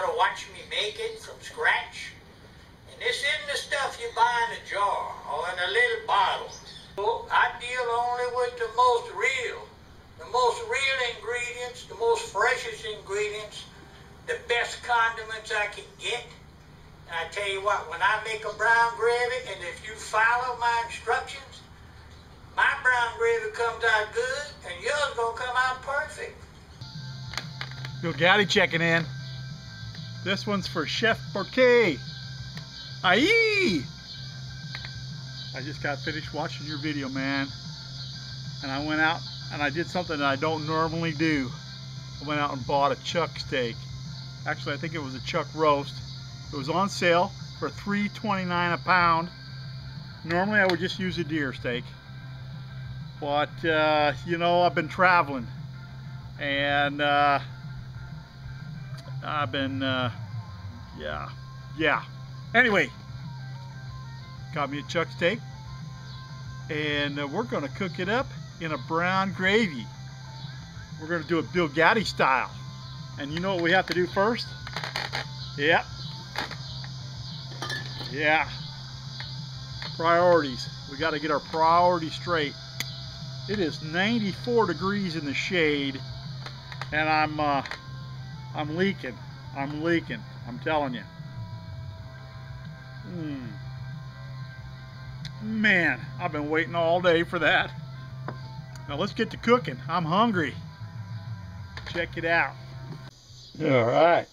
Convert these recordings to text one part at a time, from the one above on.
gotta watch me make it from scratch. And this isn't the stuff you buy in a jar or in a little bottle. So I deal only with the most real ingredients, the most freshest ingredients, the best condiments I can get. And I tell you what, when I make a brown gravy, and if you follow my instructions, my brown gravy comes out good, and yours gonna come out perfect. Bill Goudy checking in. This one's for Chef Bourque. Aye! I just got finished watching your video, man. And I went out and I did something that I don't normally do. I went out and bought a chuck steak. Actually, I think it was a chuck roast. It was on sale for $3.29 a pound. Normally, I would just use a deer steak. But, you know, I've been traveling. And I've been, Anyway, got me a chuck steak, and we're going to cook it up in a brown gravy. We're going to do it Bill Goudy style. And you know what we have to do first? Yep. Yeah. Priorities. We got to get our priorities straight. It is 94 degrees in the shade, and I'm leaking. I'm leaking. I'm telling you. Man, I've been waiting all day for that. Now let's get to cooking. I'm hungry. Check it out. All right,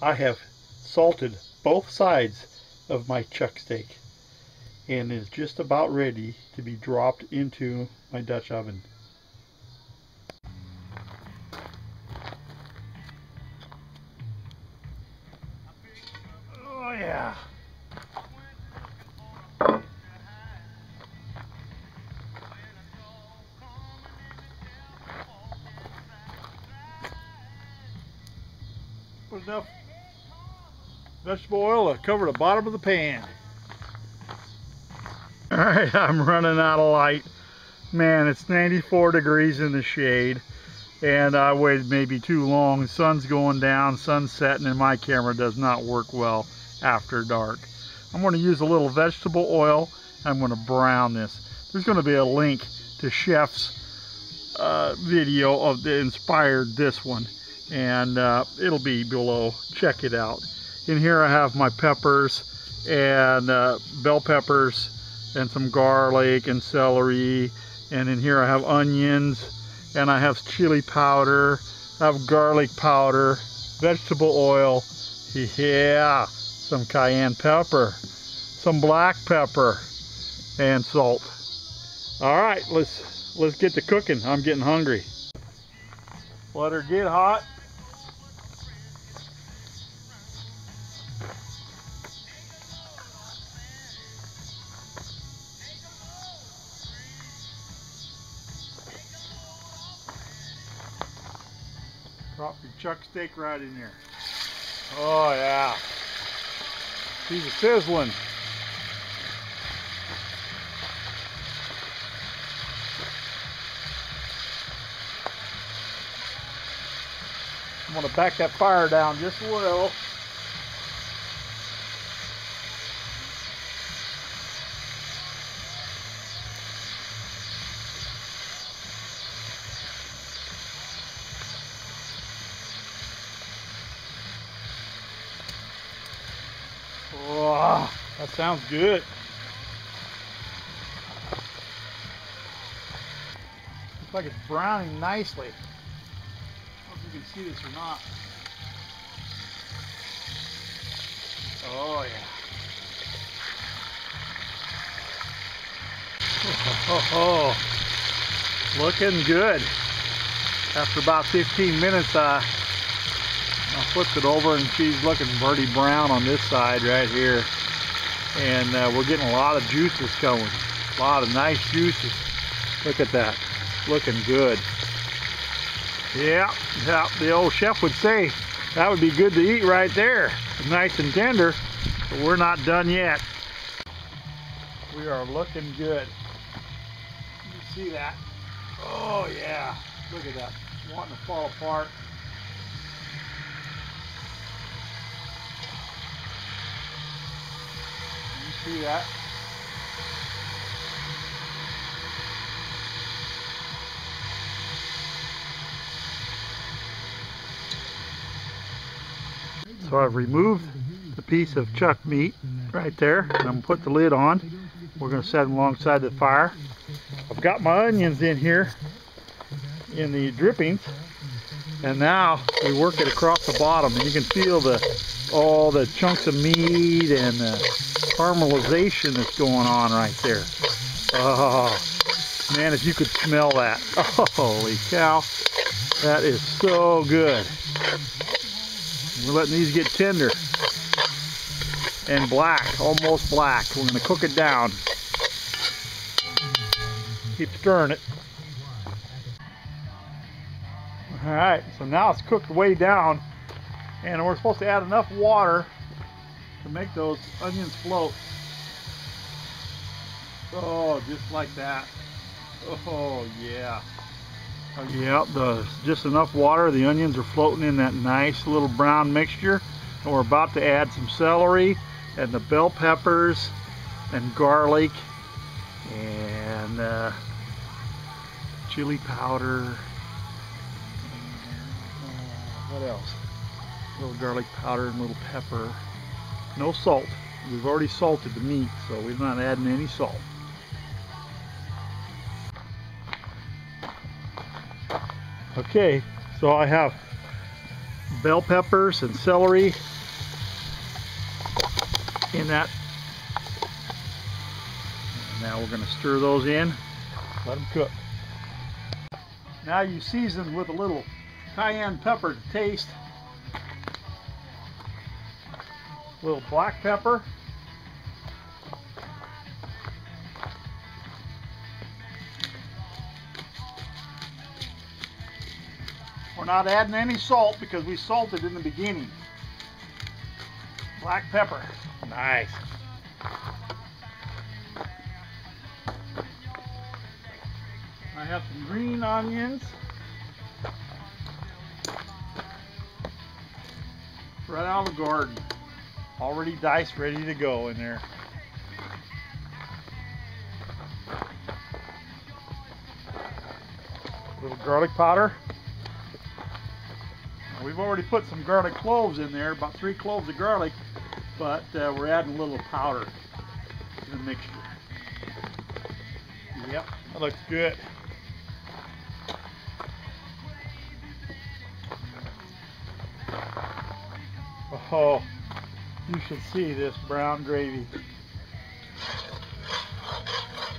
I have salted both sides of my chuck steak, and it's just about ready to be dropped into my Dutch oven. Oh yeah. Put enough vegetable oil to cover the bottom of the pan. All right, I'm running out of light. Man, it's 94 degrees in the shade, and I waited maybe too long. The sun's going down, sun's setting, and my camera does not work well after dark. I'm going to use a little vegetable oil. I'm going to brown this. There's going to be a link to Chef's video of that inspired this one. And it'll be below. Check it out. In here I have my peppers and bell peppers and some garlic and celery, and in here I have onions, and I have chili powder, I have garlic powder, vegetable oil, yeah, some cayenne pepper, some black pepper, and salt. All right, let's get to cooking. I'm getting hungry. Let her get hot. Drop your chuck steak right in here. Oh yeah. She's a sizzling. I'm gonna back that fire down just a little. That sounds good. Looks like it's browning nicely. I don't know if you can see this or not. Oh yeah. Oh, looking good. After about 15 minutes, I flipped it over, and she's looking pretty brown on this side right here. And we're getting a lot of juices going. A lot of nice juices. Look at that. Looking good. Yeah, the old chef would say that would be good to eat right there. It's nice and tender, but we're not done yet. We are looking good. You can see that. Oh yeah. Look at that. Wanting to fall apart. do that. So I've removed the piece of chuck meat right there, and I'm going to put the lid on. We're going to set them alongside the fire. I've got my onions in here in the drippings, and now we work it across the bottom, and you can feel all the chunks of meat and the caramelization that's going on right there. Oh man, if you could smell that. Oh, holy cow, that is so good. We're letting these get tender and black, almost black. We're going to cook it down. Keep stirring it. All right, so now it's cooked way down, and we're supposed to add enough water to make those onions float. Oh, just like that. Oh yeah. Yeah, just enough water. The onions are floating in that nice little brown mixture, and we're about to add some celery and the bell peppers and garlic and chili powder. And, what else? A little garlic powder and a little pepper. No salt. We've already salted the meat, so we're not adding any salt. Okay, so I have bell peppers and celery in that. And now we're going to stir those in, let them cook. Now you season with a little cayenne pepper to taste, a little black pepper, not adding any salt because we salted in the beginning. Black pepper. Nice. I have some green onions right out of the garden, already diced, ready to go in there. A little garlic powder. We've already put some garlic cloves in there, about 3 cloves of garlic, but we're adding a little powder to the mixture. Yep, that looks good. Oh, you should see this brown gravy.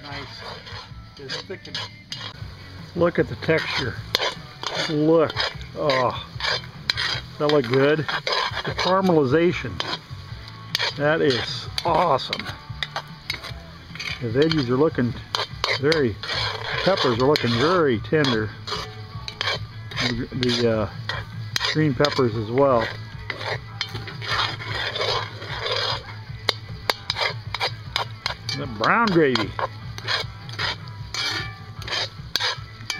Nice. It's thickening. Look at the texture. Look. Oh. That look good. The caramelization. That is awesome. The veggies are looking very, peppers are looking very tender. The green peppers as well. The brown gravy.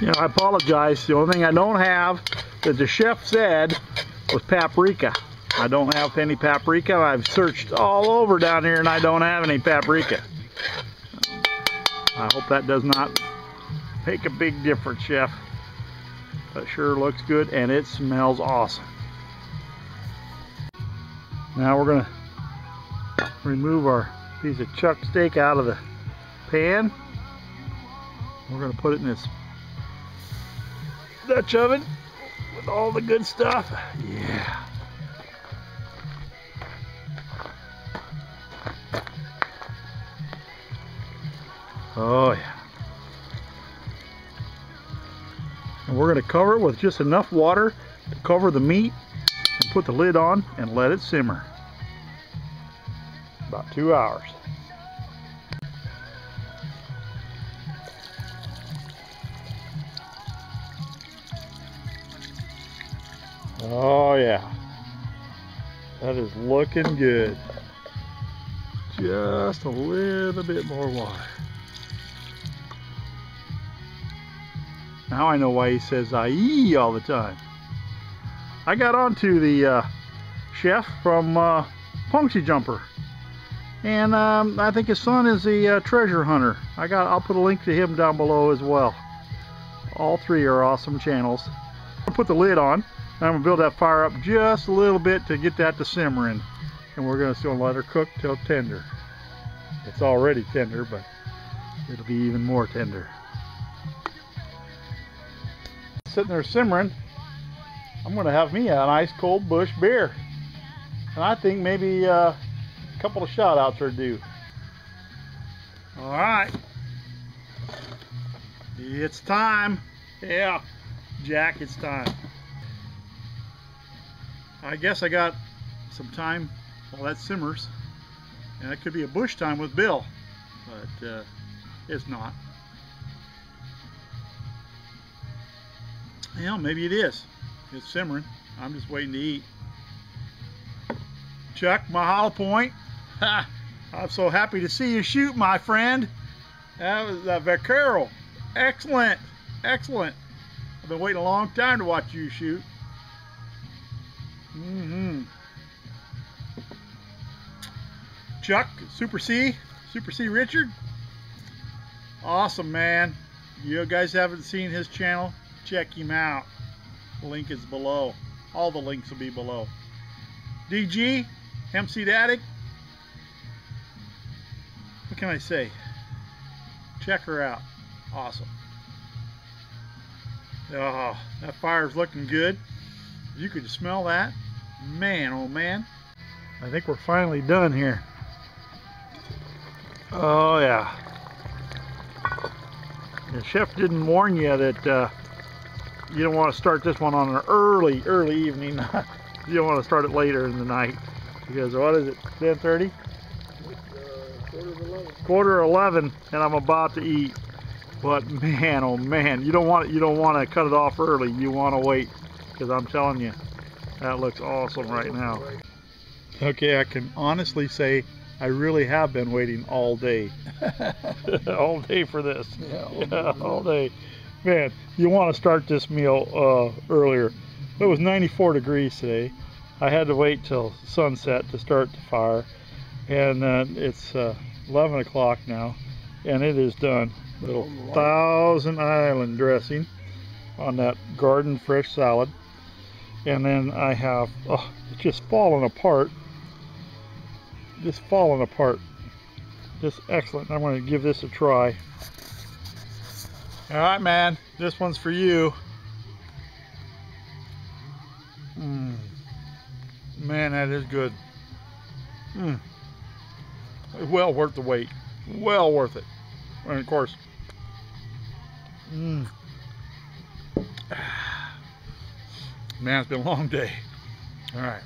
You know, I apologize. The only thing I don't have that the chef said with paprika. I don't have any paprika. I've searched all over down here and I don't have any paprika. I hope that does not make a big difference, Chef. That sure looks good and it smells awesome. Now we're going to remove our piece of chuck steak out of the pan. We're going to put it in this Dutch oven. All the good stuff. Yeah. Oh yeah. And we're going to cover it with just enough water to cover the meat and put the lid on and let it simmer. About 2 hours. Oh yeah, that is looking good. Just a little bit more water. Now I know why he says "aye" all the time. I got onto the chef from Punxsyjumper. And I think his son is the treasure hunter. I'll put a link to him down below as well. All three are awesome channels. I'll put the lid on. And I'm gonna build that fire up just a little bit to get that to simmering, and we're gonna still let her cook till tender. It's already tender, but it'll be even more tender. Sitting there simmering, I'm gonna have me an ice cold Busch beer, and I think maybe a couple of shout outs are due. All right, it's time. Yeah, Jack, it's time. I guess I got some time while that simmers, and it could be a Busch time with Bill, but it's not. Well, maybe it is. It's simmering. I'm just waiting to eat. Chuck, mahalo point. Ha! I'm so happy to see you shoot, my friend. That was a Vaccaro. Excellent, excellent. I've been waiting a long time to watch you shoot. Chuck, Super C Richard, awesome man. You guys haven't seen his channel, check him out. The link is below. All the links will be below. DG, hempseedaddict. What can I say? Check her out. Awesome. Oh, that fire's looking good. You could smell that. Man, oh man. I think we're finally done here. Oh yeah. The chef didn't warn you that you don't want to start this one on an early evening. You don't want to start it later in the night. Because what is it, 10:30? Quarter 11, and I'm about to eat. But man, oh man, you don't want to cut it off early. You want to wait. Because I'm telling you, that looks awesome right now. Okay, I can honestly say I really have been waiting all day. All day for this. Yeah, all day. Man, you want to start this meal earlier. It was 94 degrees today. I had to wait till sunset to start the fire. And it's 11 o'clock now, and it is done. Little Thousand Island dressing on that garden fresh salad. And then I have, oh, it's just falling apart. Just falling apart. Just excellent. I'm going to give this a try. All right, man. This one's for you. Man, that is good. Well worth the wait. Well worth it. And of course, man, it's been a long day. All right.